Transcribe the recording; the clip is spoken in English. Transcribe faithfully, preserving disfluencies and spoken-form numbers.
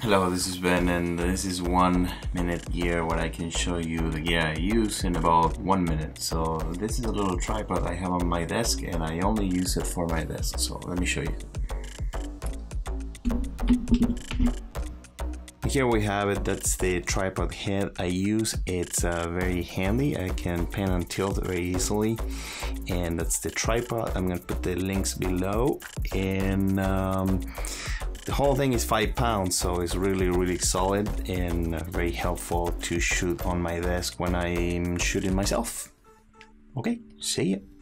Hello, this is Ben, and this is one minute gear where I can show you the gear I use in about one minute. So this is a little tripod I have on my desk, and I only use it for my desk, so let me show you. Here we have it, that's the tripod head I use. It's uh, very handy, I can pan and tilt very easily. And that's the tripod. I'm gonna put the links below, and um, the whole thing is five pounds, so it's really really solid and very helpful to shoot on my desk when I'm shooting myself. Okay, see ya.